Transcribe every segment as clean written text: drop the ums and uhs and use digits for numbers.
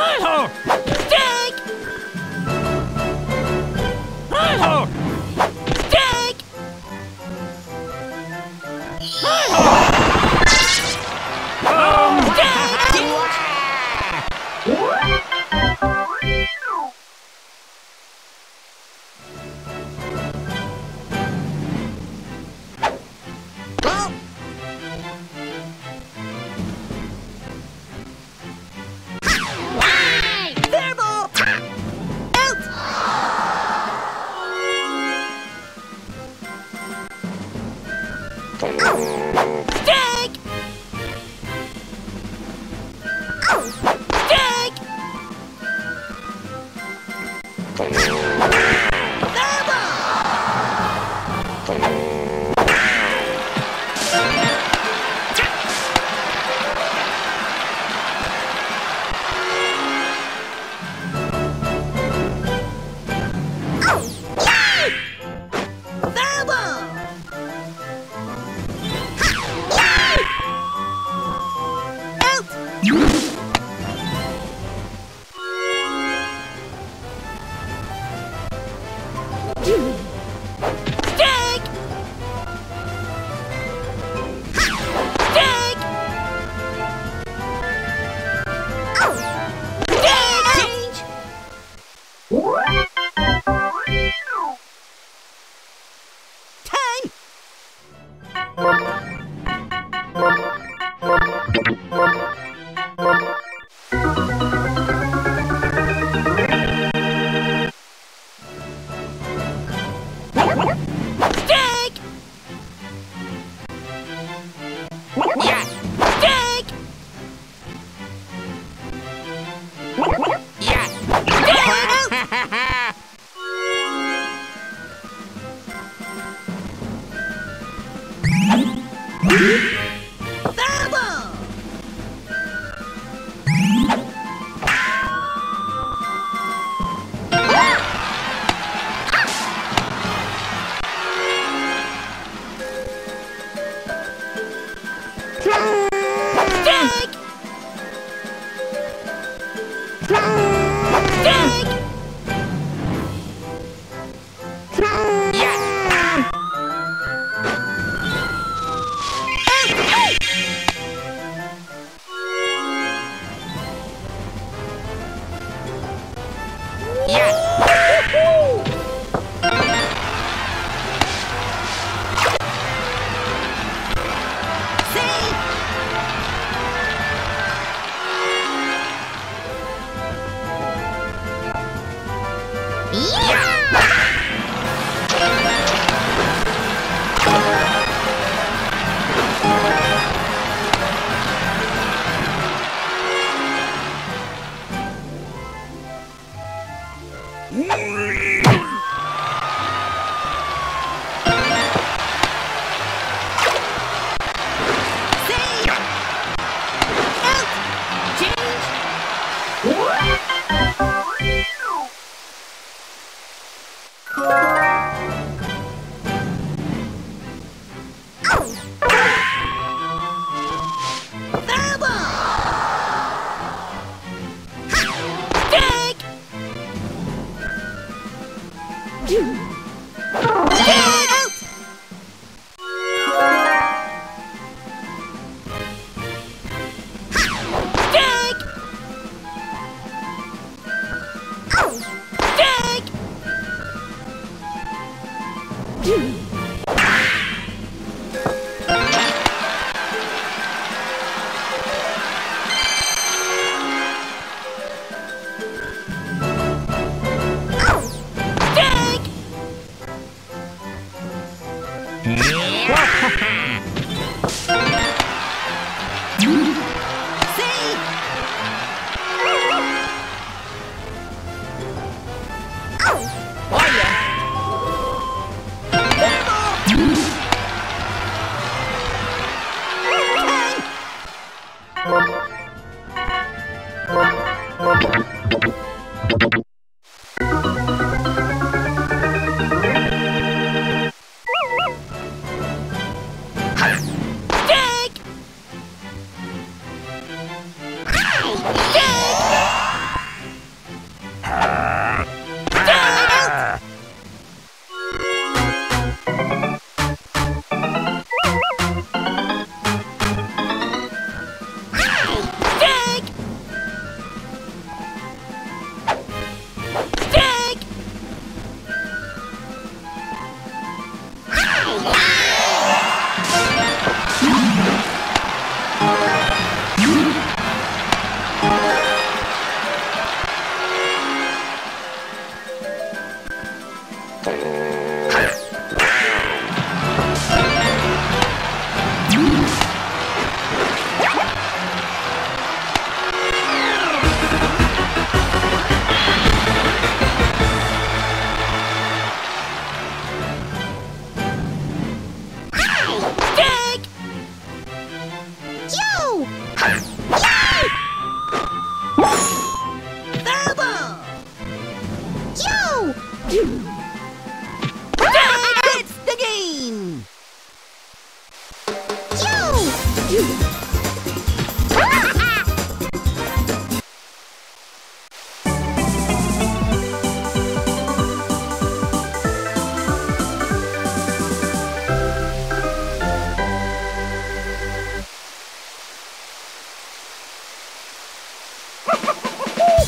Hi-ho! Dig! Hi-ho! Dig! Hi-ho! Dig!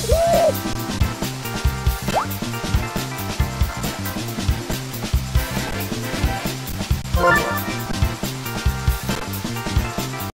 Woo!